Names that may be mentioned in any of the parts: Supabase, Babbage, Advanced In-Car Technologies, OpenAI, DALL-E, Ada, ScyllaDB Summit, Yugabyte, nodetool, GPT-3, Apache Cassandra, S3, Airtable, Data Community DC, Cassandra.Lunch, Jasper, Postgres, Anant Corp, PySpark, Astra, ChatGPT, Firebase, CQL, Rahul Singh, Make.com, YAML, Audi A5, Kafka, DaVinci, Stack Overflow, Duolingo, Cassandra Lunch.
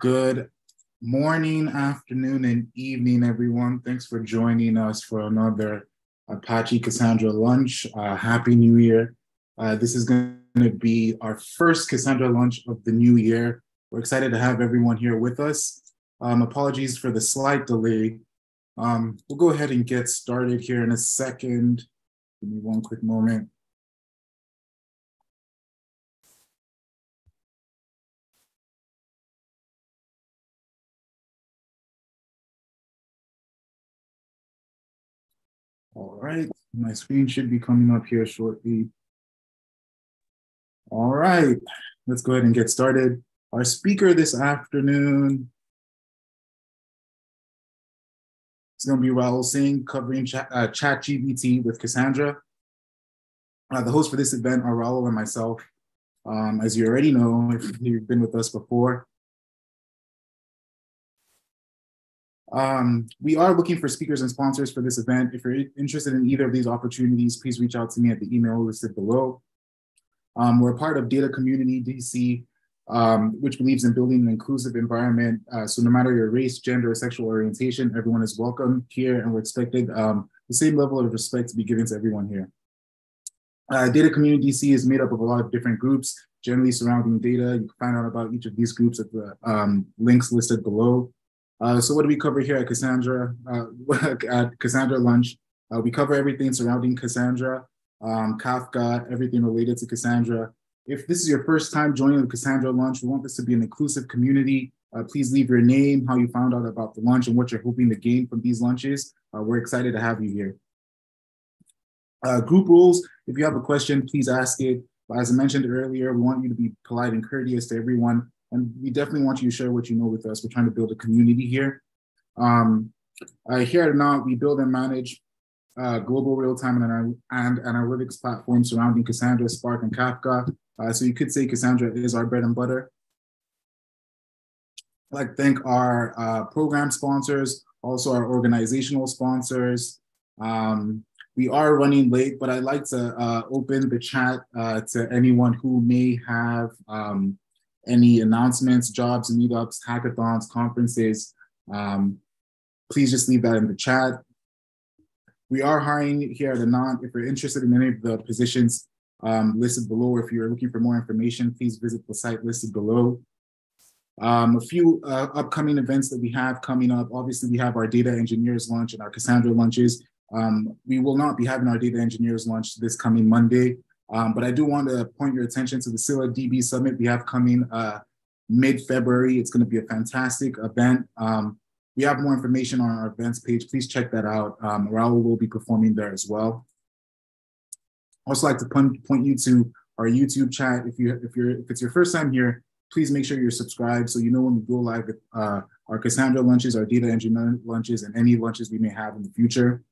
Good morning, afternoon, and evening, everyone. Thanks for joining us for another Apache Cassandra Lunch. Happy New Year. This is going to be our first Cassandra Lunch of the new year. We're excited to have everyone here with us. Apologies for the slight delay. We'll go ahead and get started here in a second. Give me one quick moment. All right, my screen should be coming up here shortly. All right, let's go ahead and get started. Our speaker this afternoon is going to be Rahul Singh, covering ChatGPT with Cassandra. The hosts for this event are Rahul and myself. As you already know, if you've been with us before, we are looking for speakers and sponsors for this event. If you're interested in either of these opportunities, please reach out to me at the email listed below. We're part of Data Community DC, which believes in building an inclusive environment. So no matter your race, gender, or sexual orientation, everyone is welcome here, and we're expected the same level of respect to be given to everyone here. Data Community DC is made up of a lot of different groups, generally surrounding data. You can find out about each of these groups at the links listed below. So what do we cover here at Cassandra? At Cassandra.Lunch, we cover everything surrounding Cassandra, Kafka, everything related to Cassandra. If this is your first time joining the Cassandra.Lunch, we want this to be an inclusive community. Please leave your name, how you found out about the lunch, and what you're hoping to gain from these lunches. We're excited to have you here. Group rules: if you have a question, please ask it. As I mentioned earlier, we want you to be polite and courteous to everyone. And we definitely want you to share what you know with us. We're trying to build a community here. Here at Anant, we build and manage global real-time and analytics platforms surrounding Cassandra, Spark, and Kafka. So you could say Cassandra is our bread and butter. I'd like to thank our program sponsors, also our organizational sponsors. We are running late, but I'd like to open the chat to anyone who may have any announcements, jobs, meetups, hackathons, conferences. Please just leave that in the chat. We are hiring here at Anant. If you're interested in any of the positions listed below, or if you're looking for more information, please visit the site listed below. A few upcoming events that we have coming up. Obviously, we have our Data Engineers Lunch and our Cassandra Lunches. We will not be having our Data Engineers Lunch this coming Monday. But I do want to point your attention to the ScyllaDB Summit we have coming mid-February. It's going to be a fantastic event. We have more information on our events page. Please check that out. Rahul will be performing there as well. I'd also like to point you to our YouTube chat. If it's your first time here, please make sure you're subscribed so you know when we go live with our Cassandra lunches, our data engineer lunches, and any lunches we may have in the future.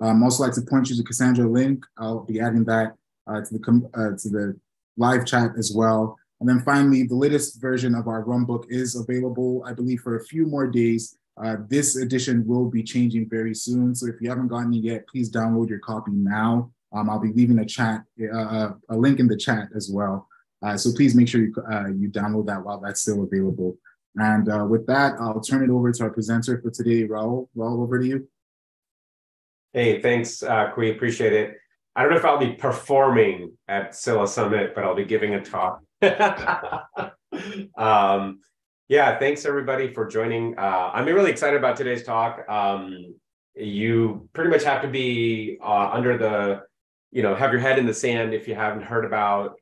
I'd also like to point you to Cassandra.Link. I'll be adding that to the live chat as well. And then finally, the latest version of our Runbook is available, I believe, for a few more days. This edition will be changing very soon. So if you haven't gotten it yet, please download your copy now. I'll be leaving a link in the chat as well. So please make sure you download that while that's still available. And with that, I'll turn it over to our presenter for today, Rahul. Rahul, over to you. Hey, thanks, Kui, appreciate it. I don't know if I'll be performing at Scylla Summit, but I'll be giving a talk. Yeah, thanks everybody for joining. I'm really excited about today's talk. You pretty much have to be under the, have your head in the sand if you haven't heard about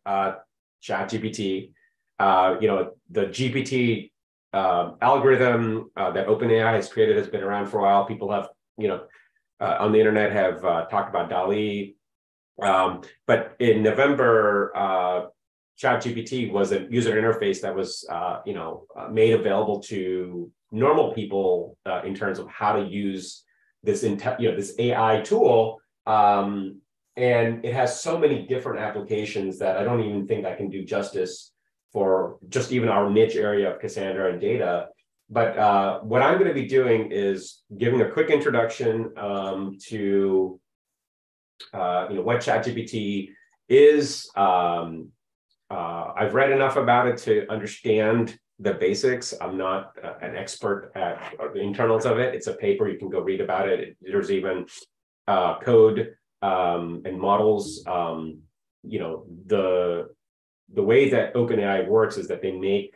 ChatGPT. The GPT algorithm that OpenAI has created has been around for a while. People have, on the internet have talked about DALL-E. But in November, ChatGPT was a user interface that was, made available to normal people in terms of how to use this, this AI tool. And it has so many different applications that I don't even think I can do justice for just even our niche area of Cassandra and data. But what I'm going to be doing is giving a quick introduction to what ChatGPT is. I've read enough about it to understand the basics. I'm not an expert at the internals of it. It's a paper, you can go read about it. There's even code and models. You know, the way that OpenAI works is that they make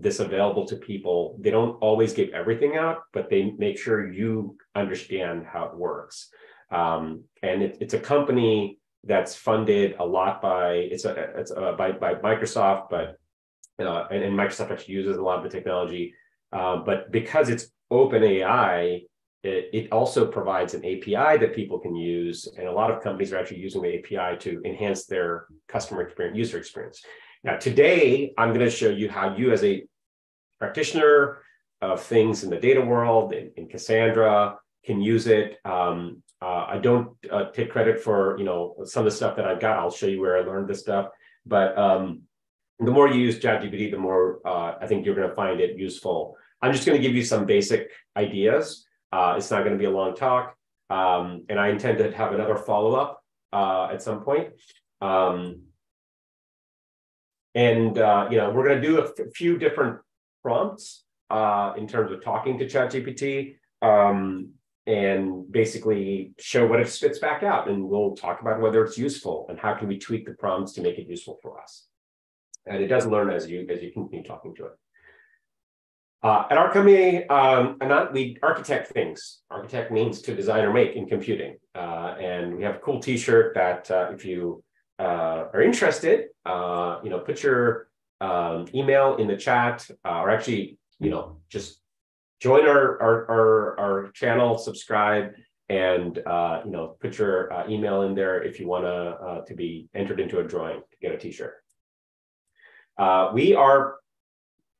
this available to people. They don't always give everything out, but they make sure you understand how it works. And it's a company that's funded a lot by by Microsoft, but and Microsoft actually uses a lot of the technology. But because it's OpenAI, it also provides an API that people can use, and a lot of companies are actually using the API to enhance their customer experience, user experience. Now, today, I'm going to show you how you, as a practitioner of things in the data world, in Cassandra, can use it. I don't take credit for some of the stuff that I've got. I'll show you where I learned this stuff. But the more you use ChatGPT, the more I think you're going to find it useful. I'm just going to give you some basic ideas. It's not going to be a long talk, and I intend to have another follow-up at some point. We're going to do a few different prompts in terms of talking to ChatGPT, and basically show what it spits back out, and we'll talk about whether it's useful and how can we tweak the prompts to make it useful for us. And it does learn as you continue talking to it. At our company, Anant, we architect things. Architect means to design or make in computing. And we have a cool T-shirt that if you are interested, put your email in the chat, or actually, just join our channel, subscribe, and put your email in there if you want to be entered into a drawing to get a T-shirt. We are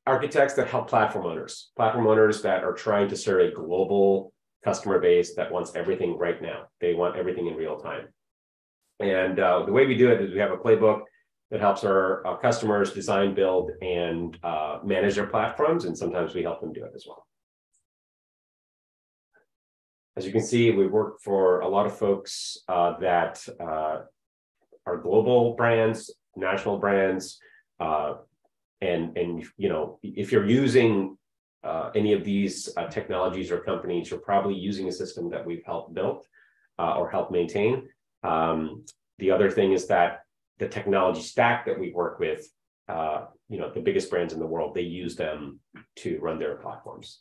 architects that help platform owners that are trying to serve a global customer base that wants everything right now. They want everything in real time. And the way we do it is we have a playbook that helps our customers design, build, and manage their platforms. And sometimes we help them do it as well. As you can see, we work for a lot of folks that are global brands, national brands, and if you're using any of these technologies or companies, you're probably using a system that we've helped build or helped maintain. The other thing is that the technology stack that we work with, the biggest brands in the world, they use them to run their platforms.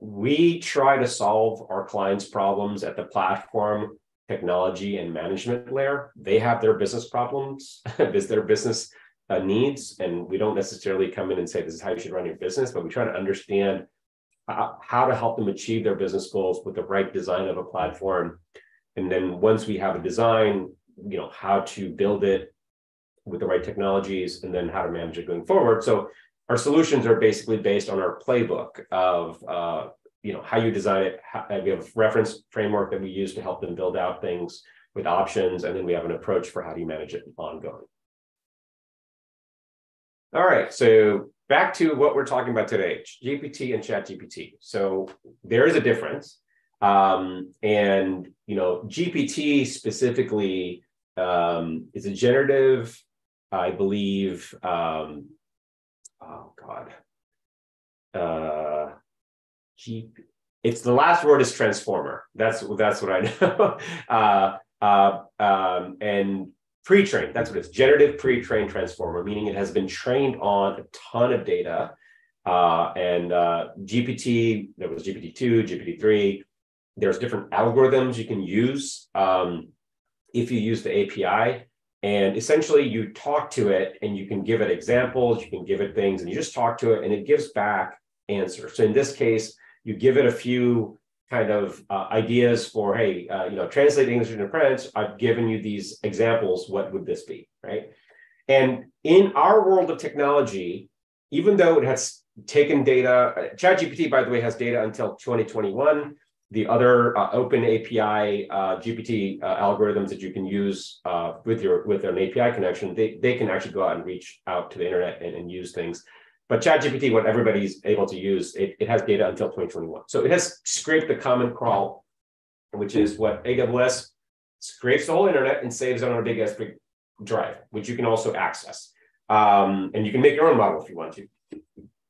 We try to solve our clients' problems at the platform, technology, and management layer. They have their business problems, their business needs, and we don't necessarily come in and say this is how you should run your business, but we try to understand how to help them achieve their business goals with the right design of a platform. And then once we have a design, how to build it with the right technologies, and then how to manage it going forward. So our solutions are basically based on our playbook of how you design it. We have a reference framework that we use to help them build out things with options, and then we have an approach for how do you manage it ongoing. All right, so back to what we're talking about today, GPT and ChatGPT. So there is a difference. GPT specifically is a generative, I believe, it's the last word is transformer. That's what I know. And pre-trained, that's what it's, generative pre-trained transformer, meaning it has been trained on a ton of data. GPT, there was GPT-2, GPT-3, there's different algorithms you can use if you use the API. And essentially you talk to it and you can give it examples, you can give it things, and you just talk to it and it gives back answers. So in this case, you give it a few kind of ideas for, hey, translate English into French, I've given you these examples, what would this be, right? And in our world of technology, even though it has taken data, ChatGPT, by the way, has data until 2021, the other open API GPT algorithms that you can use with an API connection, they can actually go out and reach out to the internet and use things. But ChatGPT, what everybody's able to use, it has data until 2021. So it has scraped the common crawl, which is what AWS scrapes the whole internet and saves on our big S3 drive, which you can also access. And you can make your own model if you want to.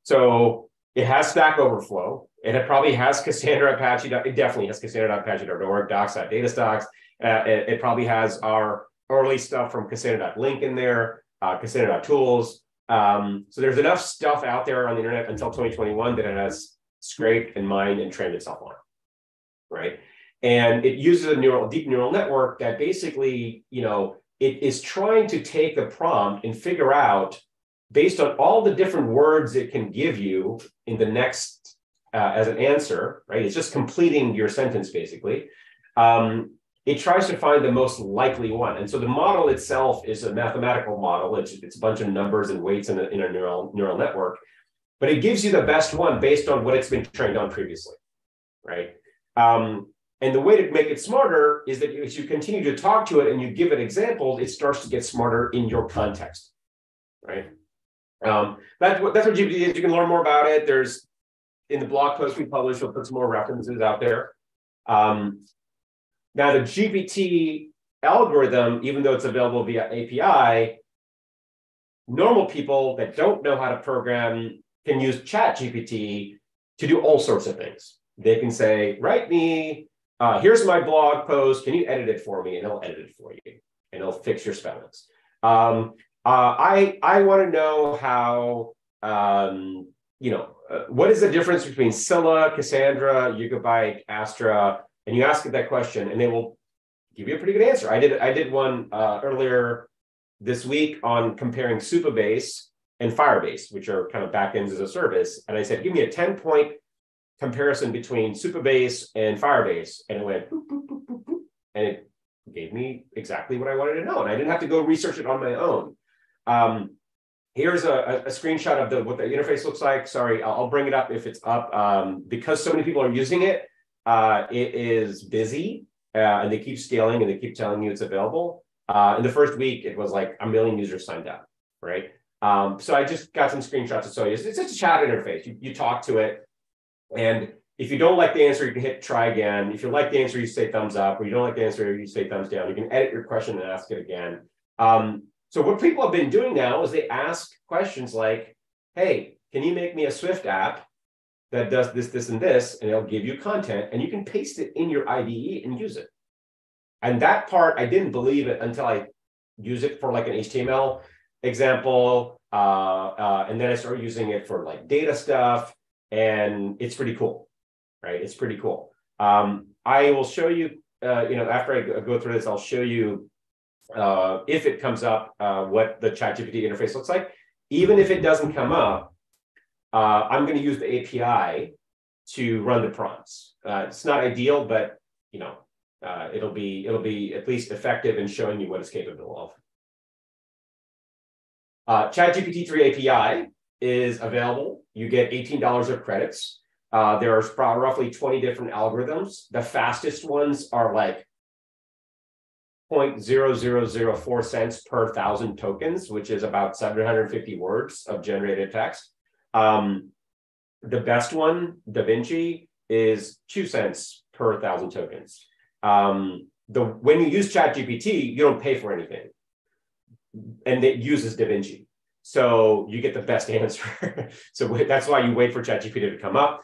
So it has Stack Overflow, and it probably has Cassandra Apache. It definitely has Cassandra.Apache.org, docs.datastocks. It probably has our early stuff from Cassandra.Link in there, Cassandra.Tools. So there's enough stuff out there on the internet until 2021 that it has scraped and mined and trained itself on, right? And it uses a deep neural network that basically, you know, it is trying to take the prompt and figure out, based on all the different words it can give you in the next, as an answer, right? It's just completing your sentence, basically. It tries to find the most likely one. And so the model itself is a mathematical model. It's a bunch of numbers and weights in a neural network, but it gives you the best one based on what it's been trained on previously, right? And the way to make it smarter is that as you continue to talk to it and you give it examples, it starts to get smarter in your context, right? That's what GPT is. You can learn more about it. There's, in the blog post we published, we'll put some more references out there. Now the GPT algorithm, even though it's available via API, normal people that don't know how to program can use ChatGPT to do all sorts of things. They can say, write me, here's my blog post, can you edit it for me? And it'll edit it for you, and it'll fix your spellings. I want to know how, what is the difference between Scylla, Cassandra, Yugabyte, Astra? And you ask it that question, and they will give you a pretty good answer. I did one earlier this week on comparing Supabase and Firebase, which are kind of backends as a service. And I said, give me a 10-point comparison between Supabase and Firebase. And it went boop, boop, boop, boop, boop, and it gave me exactly what I wanted to know. And I didn't have to go research it on my own. Here's a screenshot of what the interface looks like. Sorry, I'll bring it up if it's up. Because so many people are using it, it is busy, and they keep scaling, and they keep telling you it's available. In the first week, it was like 1 million users signed up, right? So I just got some screenshots of Soyuz. It's just a chat interface. You talk to it, and if you don't like the answer, you can hit try again. If you like the answer, you say thumbs up. Or you don't like the answer, you say thumbs down. You can edit your question and ask it again. So what people have been doing now is they ask questions like, hey, can you make me a Swift app that does this, this, and this, and it'll give you content, and you can paste it in your IDE and use it. And that part, I didn't believe it until I use it for like an HTML example, and then I started using it for like data stuff, and it's pretty cool, right? It's pretty cool. I will show you, after I go through this, I'll show you if it comes up, what the ChatGPT interface looks like. Even if it doesn't come up, I'm going to use the API to run the prompts. It's not ideal, but it'll be at least effective in showing you what it's capable of. ChatGPT-3 API is available. You get $18 of credits. There are roughly 20 different algorithms. The fastest ones are like 0.0004 cents per 1,000 tokens, which is about 750 words of generated text. The best one, DaVinci, is 2 cents per 1,000 tokens. When you use ChatGPT, you don't pay for anything, and it uses DaVinci. So you get the best answer. So that's why you wait for ChatGPT to come up.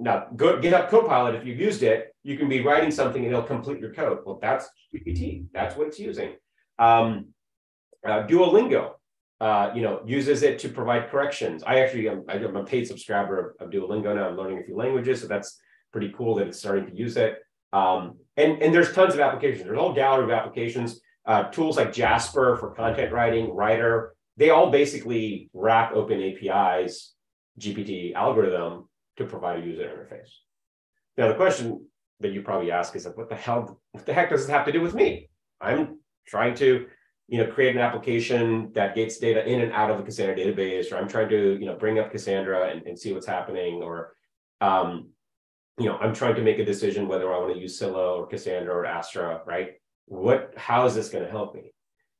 Now, GitHub Copilot, if you've used it, you can be writing something and it'll complete your code. Well, that's GPT. That's what it's using. Duolingo, uses it to provide corrections. I'm a paid subscriber of Duolingo now. I'm learning a few languages, so that's pretty cool that it's starting to use it. And there's tons of applications. There's a whole gallery of applications. Tools like Jasper for content writing, Writer, they all basically wrap OpenAI's GPT algorithm to provide a user interface. Now, the question that you probably ask is, like, what the heck does this have to do with me? I'm trying to, create an application that gets data in and out of the Cassandra database, or I'm trying to, bring up Cassandra and see what's happening, or, I'm trying to make a decision whether I want to use Scylla or Cassandra or Astra, right? How is this going to help me?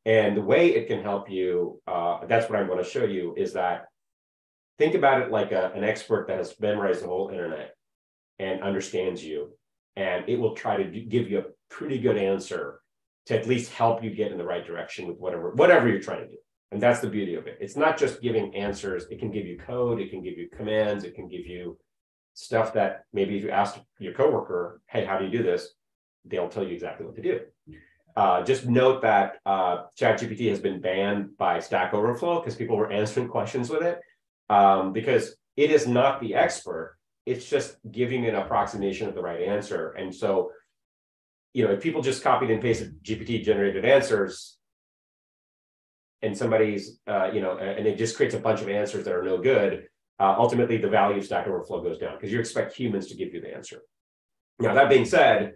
And the way it can help you, that's what I want to show you, is that think about it like an expert that has memorized the whole internet and understands you, and it will try to give you a pretty good answer to at least help you get in the right direction with whatever you're trying to do, And that's the beauty of it. It's not just giving answers. It can give you code. It can give you commands. It can give you stuff that maybe if you ask your coworker, hey, how do you do this? They'll tell you exactly what to do. Just note that ChatGPT has been banned by Stack Overflow because people were answering questions with it because it is not the expert. It's just giving an approximation of the right answer. And so, you know, if people just copied and pasted GPT-generated answers, and somebody's, you know, and it just creates a bunch of answers that are no good, ultimately the value of Stack Overflow goes down because you expect humans to give you the answer. Now, that being said,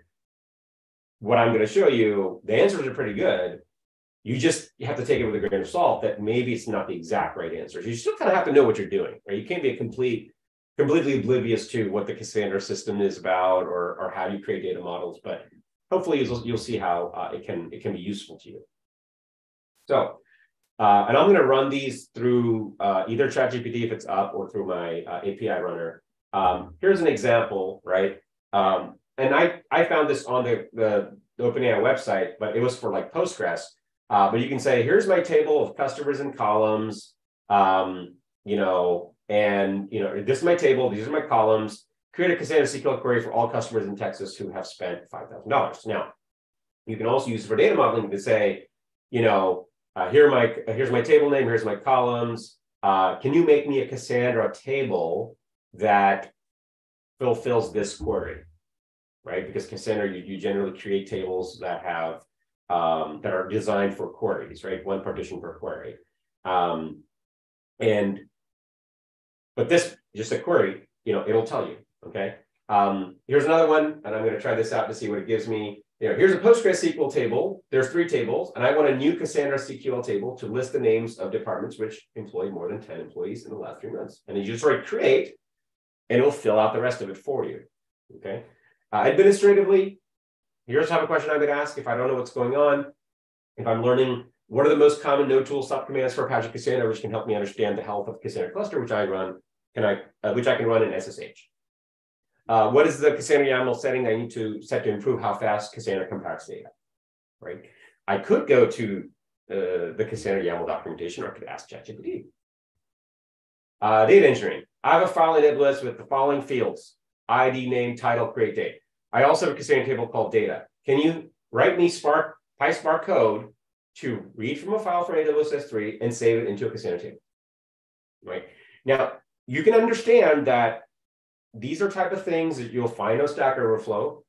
what I'm going to show you, the answers are pretty good. You just have to take it with a grain of salt that maybe it's not the exact right answers. You still kind of have to know what you're doing, right? You can't be a completely oblivious to what the Cassandra system is about or how you create data models, but hopefully you'll see how it can be useful to you. So, and I'm going to run these through either ChatGPT if it's up or through my API runner. Here's an example, right? And I found this on the OpenAI website, but it was for like Postgres. But you can say, here's my table of customers and columns, and you know, this is my table, these are my columns. Create a Cassandra SQL query for all customers in Texas who have spent $5,000. Now, you can also use it for data modeling to say, you know, here's my table name, here's my columns. Can you make me a Cassandra table that fulfills this query, right? Because Cassandra, you generally create tables that have that are designed for queries, right? One partition per query, but this just a query, you know, it'll tell you. Okay. Here's another one, and I'm going to try this out to see what it gives me. You know, here's a PostgreSQL table. There's 3 tables, and I want a new Cassandra SQL table to list the names of departments which employ more than 10 employees in the last 3 months. And you just write create, and it'll fill out the rest of it for you. Okay. Administratively, here's how a question I would ask if I don't know what's going on. If I'm learning, what are the most common nodetool subcommands for Apache Cassandra, which can help me understand the health of Cassandra cluster, which I run, which I can run in SSH. What is the Cassandra YAML setting I need to set to improve how fast Cassandra compacts data, right? I could go to the Cassandra YAML documentation, or I could ask ChatGPT. Data engineering. I have a file in AWS with the following fields: ID, name, title, create date. I also have a Cassandra table called data. Can you write me PySpark code to read from a file from AWS S3 and save it into a Cassandra table, right? Now, you can understand that these are type of things that you'll find on Stack Overflow,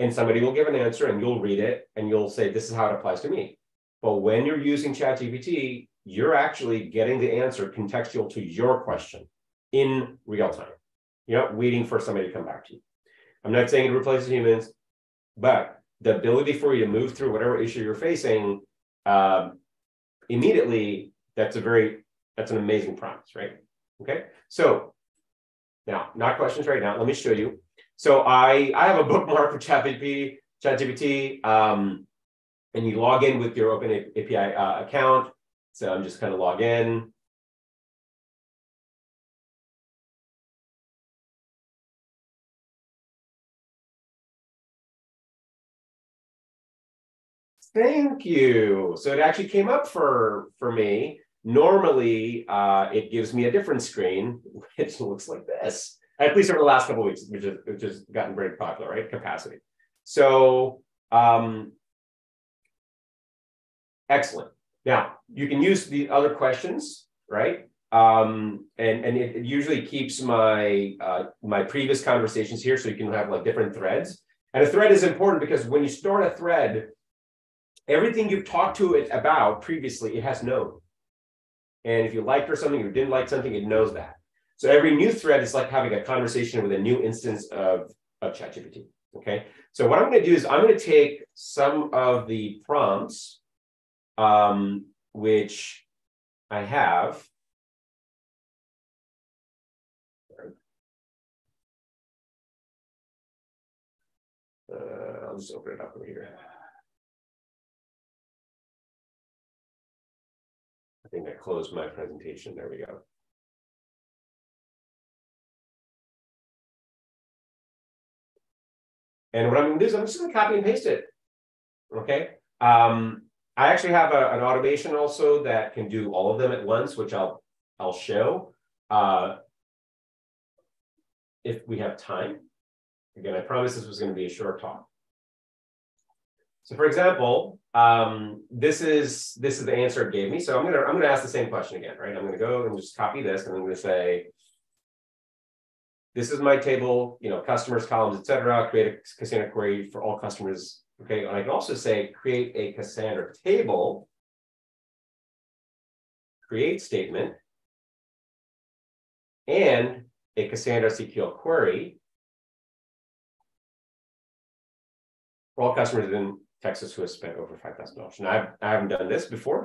and somebody will give an answer and you'll read it and you'll say, this is how it applies to me. But when you're using ChatGPT, you're actually getting the answer contextual to your question in real time. You're not waiting for somebody to come back to you. I'm not saying it replaces humans, but the ability for you to move through whatever issue you're facing immediately, that's an amazing promise, right? Okay, so. Now, not questions right now. Let me show you. So I have a bookmark for ChatGPT, and you log in with your OpenAI account. So I'm just kind of log in. Thank you. So it actually came up for me. Normally, it gives me a different screen, which looks like this, at least over the last couple of weeks, which has gotten very popular, right? Capacity. So, excellent. Now, you can use the other questions, right? And it usually keeps my, my previous conversations here, so you can have like different threads. And a thread is important because when you start a thread, everything you've talked to it about previously, it has known. And if you liked or something, or didn't like something, it knows that. So every new thread is like having a conversation with a new instance of ChatGPT, okay? So what I'm going to do is I'm going to take some of the prompts, which I have. I'll just open it up over here. I think I closed my presentation. There we go. And what I'm going to do is I'm just going to copy and paste it. Okay. I actually have an automation also that can do all of them at once, which I'll show if we have time. Again, I promise this was going to be a short talk. So, for example, this is the answer it gave me. So I'm gonna ask the same question again, right? I'm gonna go and just copy this, and I'm gonna say, this is my table, you know, customers, columns, et cetera. Create a Cassandra query for all customers. Okay, and I can also say create a Cassandra table, create statement, and a Cassandra CQL query for all customers in Texas who has spent over $5,000. Now, I haven't done this before.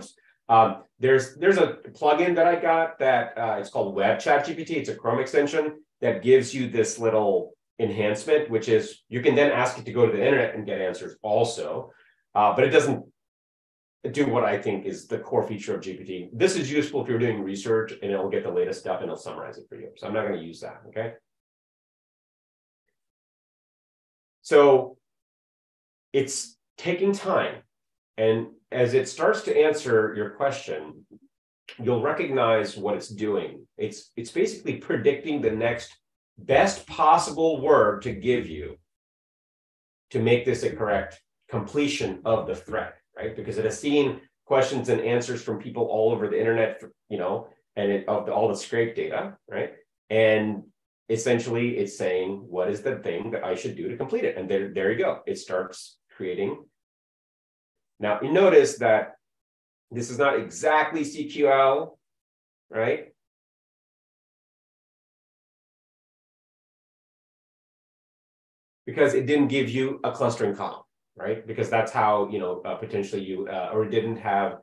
There's a plugin that I got that it's called Web Chat GPT. It's a Chrome extension that gives you this little enhancement, which is you can then ask it to go to the internet and get answers also, but it doesn't do what I think is the core feature of GPT. This is useful if you're doing research, and it will get the latest stuff and it'll summarize it for you. So I'm not going to use that. Okay. So it's taking time, and as it starts to answer your question, you'll recognize what it's doing. It's basically predicting the next best possible word to give you to make this a correct completion of the thread, right? Because it has seen questions and answers from people all over the internet, you know, and of all the scrape data, right? And essentially it's saying, what is the thing that I should do to complete it? And there you go. It starts creating. Now you notice that this is not exactly CQL, right? Because it didn't give you a clustering column, right? Because that's how, you know, potentially you, or didn't have,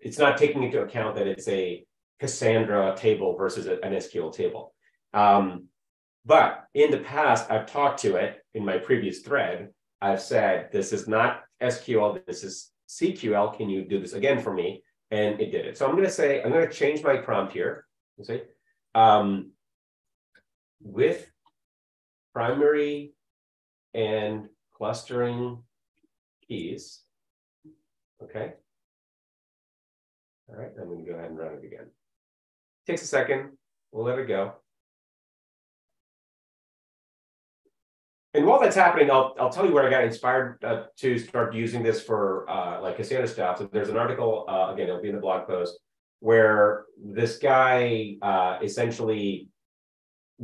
it's not taking into account that it's a Cassandra table versus an SQL table. But in the past, I've talked to it in my previous thread. I've said, this is not SQL, this is CQL. Can you do this again for me? And it did it. So I'm going to say, I'm going to change my prompt here. You see, with primary and clustering keys. Okay. All right, I'm going to go ahead and run it again. Takes a second. We'll let it go. And while that's happening, I'll tell you where I got inspired to start using this for like Cassandra stuff. So there's an article, again, it'll be in the blog post, where this guy essentially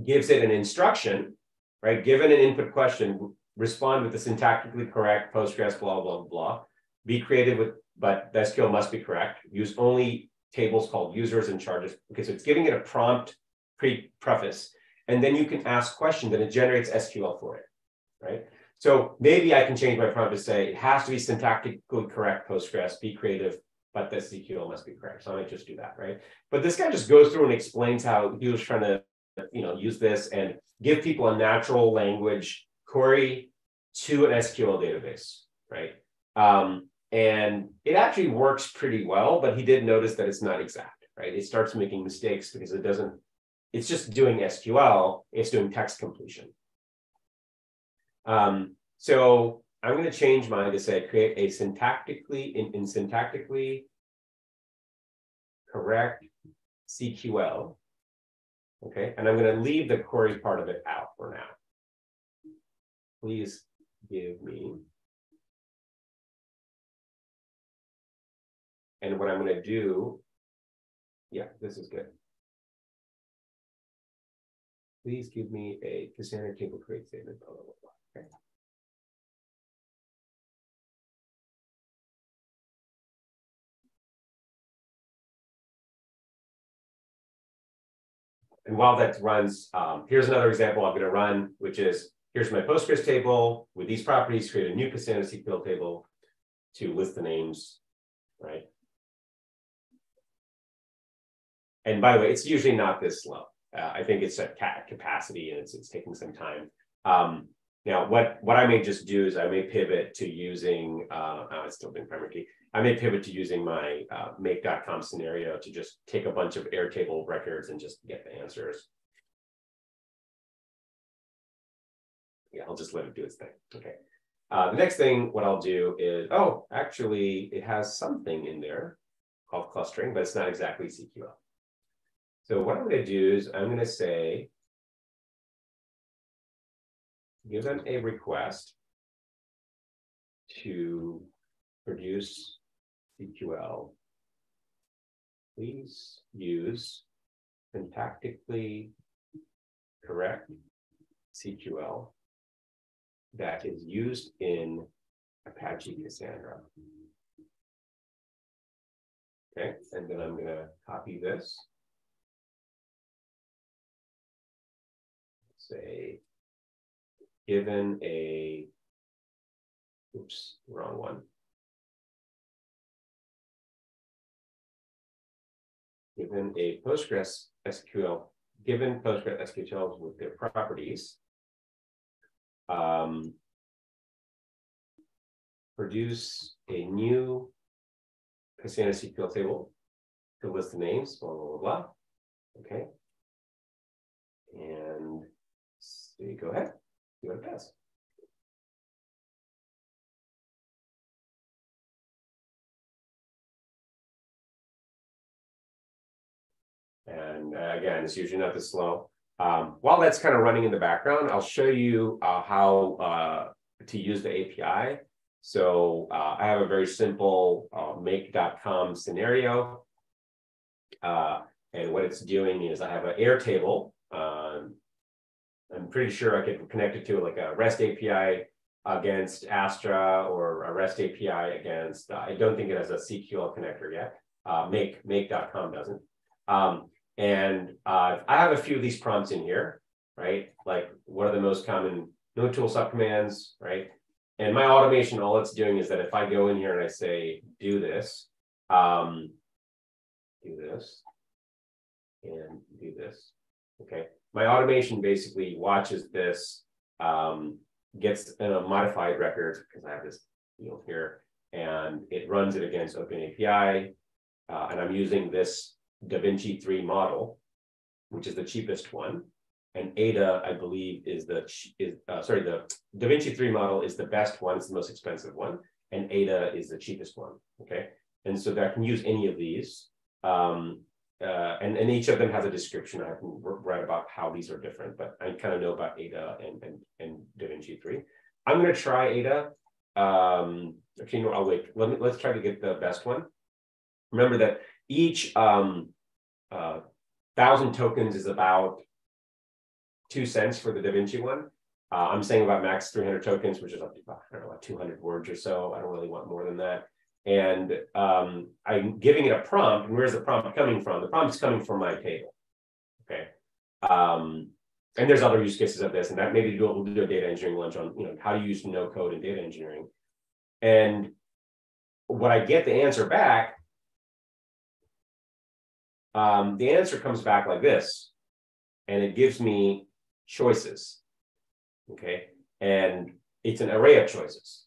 gives it an instruction, right? Given an input question, respond with the syntactically correct Postgres, blah, blah, blah. Be creative with, but that skill must be correct. Use only tables called users and charges. Okay, so it's giving it a prompt pre-preface, and then you can ask questions and it generates SQL for it. Right? So maybe I can change my prompt to say, it has to be syntactically correct Postgres, be creative, but the CQL must be correct. So I might just do that, right? But this guy just goes through and explains how he was trying to, you know, use this and give people a natural language query to an SQL database, right? And it actually works pretty well, but he did notice that it's not exact, right? It starts making mistakes because it doesn't, it's just doing SQL, it's doing text completion. So I'm going to change mine to say create a syntactically syntactically correct CQL. Okay, and I'm going to leave the query part of it out for now. Please give me. And what I'm going to do, yeah, this is good. Please give me a Cassandra table create statement. Blah, blah, blah. Okay. And while that runs, here's another example I'm going to run, which is here's my Postgres table with these properties, create a new Cassandra SQL table to list the names, right? And by the way, it's usually not this slow. I think it's at capacity and it's taking some time. Now, what I may just do is I may pivot to using, it's still been primary key. I may pivot to using my Make.com scenario to just take a bunch of Airtable records and just get the answers. Yeah, I'll just let it do its thing. Okay. The next thing, what I'll do is, oh, actually, it has something in there called clustering, but it's not exactly CQL. So what I'm going to do is I'm going to say, give them a request to produce CQL. Please use syntactically correct CQL that is used in Apache Cassandra. Okay, and then I'm going to copy this. Say, given a, oops, wrong one. Given a Postgres SQL, given Postgres SQLs with their properties, produce a new Cassandra SQL table to list the names, blah, blah, blah, blah. Okay. And so you go ahead, see what it does. And again, it's usually not this slow. While that's kind of running in the background, I'll show you how to use the API. So I have a very simple Make.com scenario. And what it's doing is I have an Airtable. I'm pretty sure I could connect it to like a REST API against Astra or a REST API against, I don't think it has a CQL connector yet. Make.com doesn't. I have a few of these prompts in here, right? Like what are the most common nodetool subcommands, right? And my automation, all it's doing is that if I go in here and I say, do this, and do this, okay? My automation basically watches this, gets a modified record because I have this field here, and it runs it against OpenAI, and I'm using this DaVinci 3 model, which is the cheapest one, and Ada, I believe, is the DaVinci 3 model is the best one, it's the most expensive one, and Ada is the cheapest one. Okay, and so that I can use any of these, and each of them has a description. I can write about how these are different, but I kind of know about Ada and DaVinci 3. I'm going to try Ada. Actually, no, I'll wait. Let's try to get the best one. Remember that. Each 1,000 tokens is about 2 cents for the DaVinci one. I'm saying about max 300 tokens, which is up to, I don't know, like 200 words or so. I don't really want more than that. And I'm giving it a prompt. And where's the prompt coming from? The prompt is coming from my table. Okay. And there's other use cases of this, and that maybe we'll do a data engineering lunch on, you know, how to use no code in data engineering. And what I get the answer back. The answer comes back like this, and it gives me choices, okay? And it's an array of choices.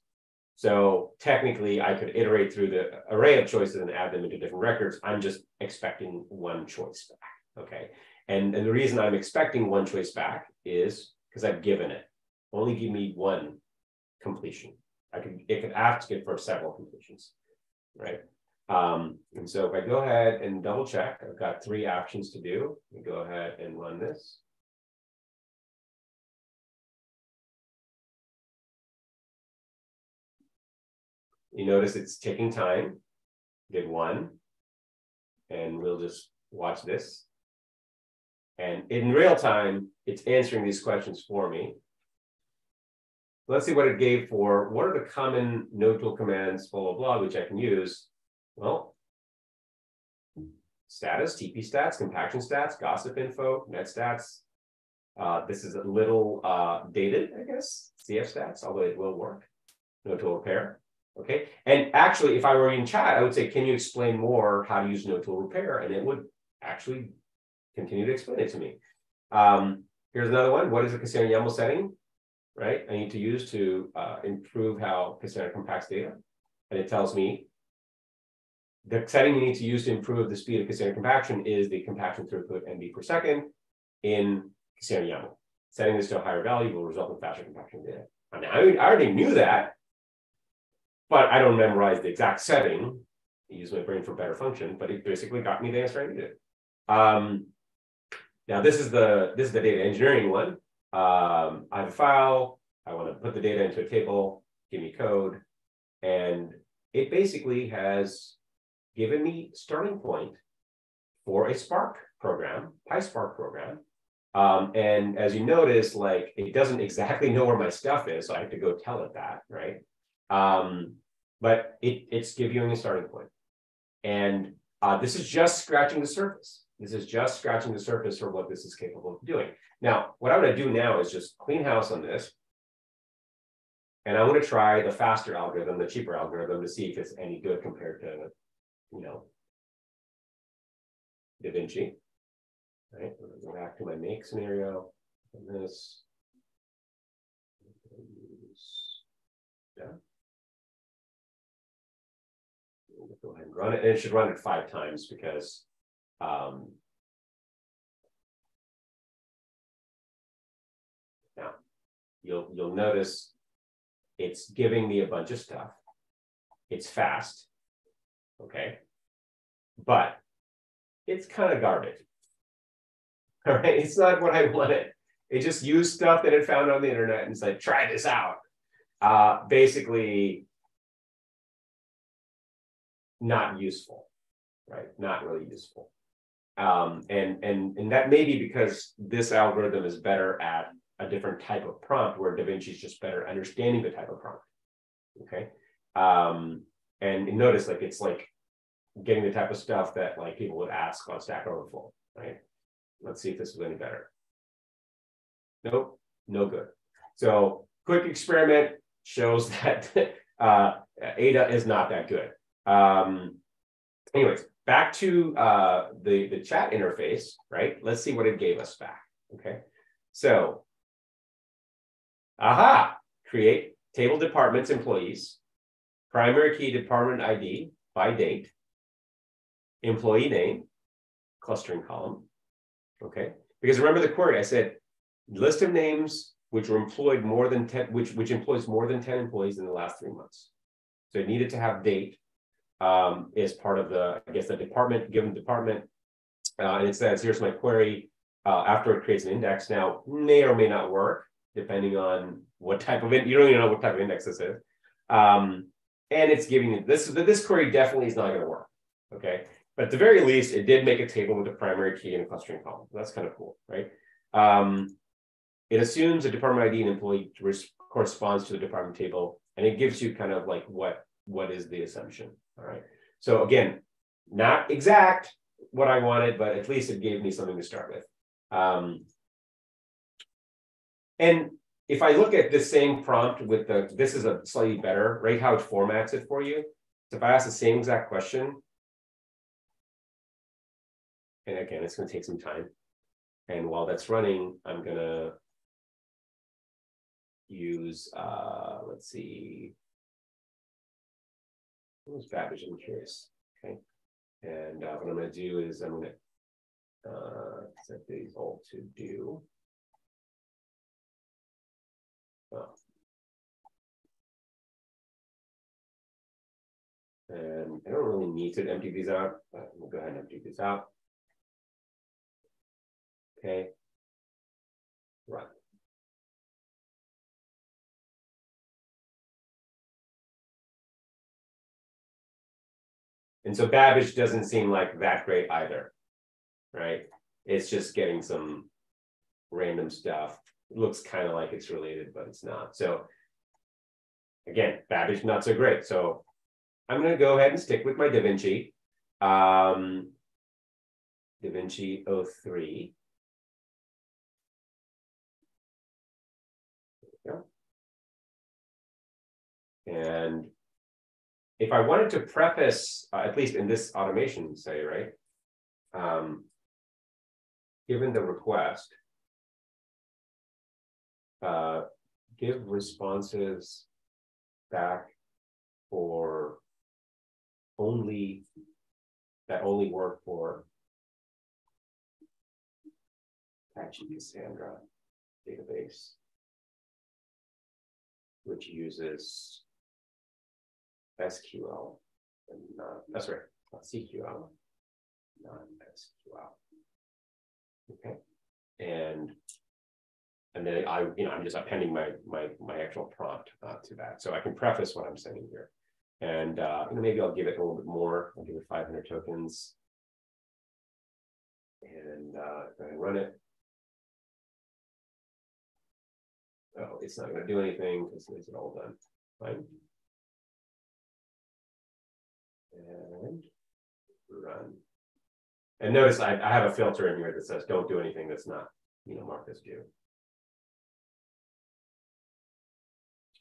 So technically, I could iterate through the array of choices and add them into different records. I'm just expecting one choice back, okay? And the reason I'm expecting one choice back is because I've given it. Only give me one completion. It could ask it for several completions, right? And so if I go ahead and double check, I've got 3 actions to do. We go ahead and run this. You notice it's taking time. Did one, and we'll just watch this. And in real time, it's answering these questions for me. Let's see what it gave for what are the common nodetool commands, blah, blah, blah, which I can use. Well, status, TP stats, compaction stats, gossip info, net stats. This is a little dated, I guess, CF stats, although it will work. Nodetool repair. Okay. And actually, if I were in chat, I would say, can you explain more how to use nodetool repair? And it would actually continue to explain it to me. Here's another one. What is a Cassandra YAML setting, right? I need to use to improve how Cassandra compacts data. And it tells me, the setting you need to use to improve the speed of Cassandra compaction is the compaction throughput MB per second in Cassandra YAML. Setting this to a higher value will result in faster compaction data. I already knew that, but I don't memorize the exact setting. I use my brain for better function, but it basically got me the answer I needed. Now this is the data engineering one. I have a file. I want to put the data into a table. Give me code, and it basically has given me starting point for a Spark program, PySpark program. And as you notice, like it doesn't exactly know where my stuff is, so I have to go tell it that, right? But it's giving you a starting point. And this is just scratching the surface. This is just scratching the surface for what this is capable of doing. Now, what I'm gonna do now is just clean house on this. And I want to try the faster algorithm, the cheaper algorithm, to see if it's any good compared to, you know, DaVinci. Right, I'm going back to my make scenario. And this, yeah. Go ahead and run it, and it should run it 5 times because now you'll notice it's giving me a bunch of stuff. It's fast, okay, but it's kind of garbage. All right, it's not what I wanted. It just used stuff that it found on the internet and said, "Try this out." Basically, not useful, right? Not really useful. And that may be because this algorithm is better at a different type of prompt, where DaVinci is just better understanding the type of prompt. Okay, and notice like it's like getting the type of stuff that like people would ask on Stack Overflow, right? Let's see if this is any better. Nope, no good. So quick experiment shows that Ada is not that good. Anyways, back to the chat interface, right? Let's see what it gave us back. Okay, so aha, create table departments employees, primary key department ID by date, employee name, clustering column. Okay, because remember the query, I said list of names which were employed more than 10, which employs more than 10 employees in the last 3 months. So it needed to have date as part of the, I guess, the department, given department. And it says, here's my query after it creates an index. Now, may or may not work, depending on what type of, you don't even know what type of index this is. And it's giving you, this query definitely is not going to work, okay? But at the very least, it did make a table with a primary key and a clustering column. That's kind of cool, right? It assumes a department ID and employee corresponds to the department table, and it gives you kind of like what is the assumption, all right? So again, not exact what I wanted, but at least it gave me something to start with. And if I look at this same prompt with the, this is a slightly better, right? How it formats it for you. So if I ask the same exact question, and again, it's going to take some time. And while that's running, I'm going to use, let's see, what was Babbage? I'm curious. Okay. And what I'm going to do is I'm going to set these all to do. Oh. And I don't really need to empty these out, but we'll go ahead and empty these out. Okay, run. And so Babbage doesn't seem like that great either, right? It's just getting some random stuff. It looks kind of like it's related, but it's not. So again, Babbage not so great. So I'm gonna go ahead and stick with my DaVinci. DaVinci 03. And if I wanted to preface, at least in this automation, say, right, given the request, give responses back for only, that only work for Apache Cassandra database. which uses SQL and not CQL, not SQL. Okay, and then I'm just appending my actual prompt to that, so I can preface what I'm sending here, and maybe I'll give it a little bit more. I'll give it 500 tokens, and if I run it. Oh, it's not going to do anything because it's all done. Fine. And run. And notice I have a filter in here that says don't do anything that's not, marked as due.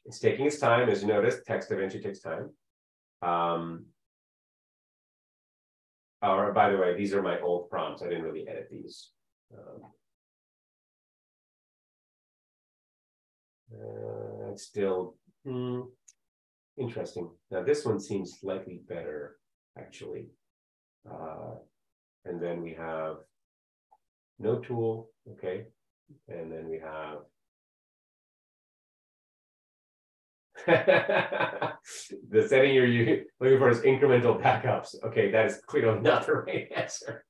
It's taking its time, as you notice. Text DaVinci takes time. By the way, these are my old prompts. I didn't really edit these. It's still interesting. Now this one seems slightly better, actually. And then we have no tool, okay. And then we have the setting you're looking for is incremental backups. Okay, that is clearly not the right answer.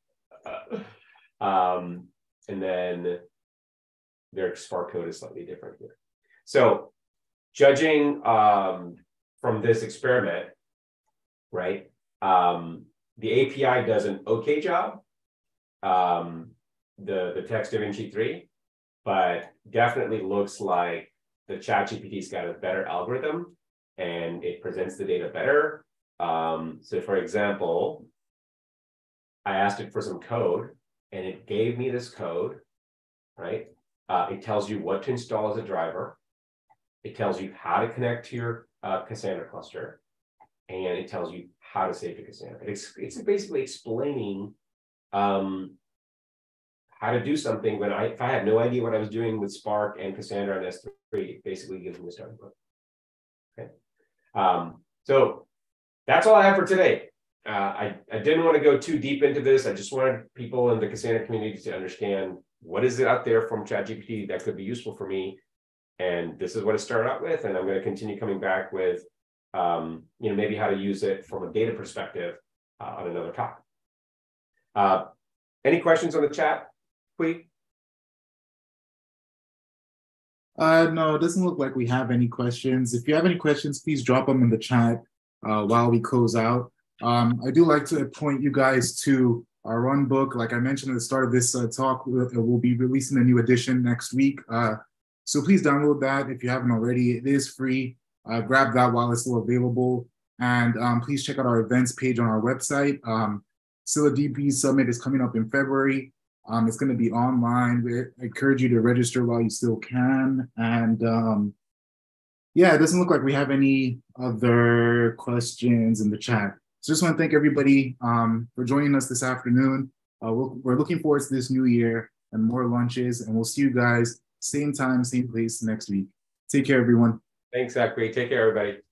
And then their Spark code is slightly different here. So judging from this experiment, right, the API does an okay job, the text DaVinci 3, but definitely looks like the ChatGPT's got a better algorithm and it presents the data better. So for example, I asked it for some code and it gave me this code, right? It tells you what to install as a driver. It tells you how to connect to your Cassandra cluster, and it tells you how to save to Cassandra. It's basically explaining how to do something when if I had no idea what I was doing with Spark and Cassandra and S3, it basically gives me a starting point. Okay, so that's all I have for today. I didn't want to go too deep into this. I just wanted people in the Cassandra community to understand what is it out there from ChatGPT that could be useful for me. And this is what it started out with, and I'm going to continue coming back with, maybe how to use it from a data perspective on another topic. Any questions on the chat, Pui? No, it doesn't look like we have any questions. If you have any questions, please drop them in the chat while we close out. I do like to point you guys to our runbook. Like I mentioned at the start of this talk, we'll be releasing a new edition next week. So please download that if you haven't already. It is free. Grab that while it's still available. And please check out our events page on our website. ScyllaDB Summit is coming up in February. It's going to be online. We encourage you to register while you still can. And yeah, it doesn't look like we have any other questions in the chat. So just want to thank everybody for joining us this afternoon. We're looking forward to this new year and more lunches. And we'll see you guys same time, same place next week. Take care, everyone. Thanks, Zachary. Take care, everybody.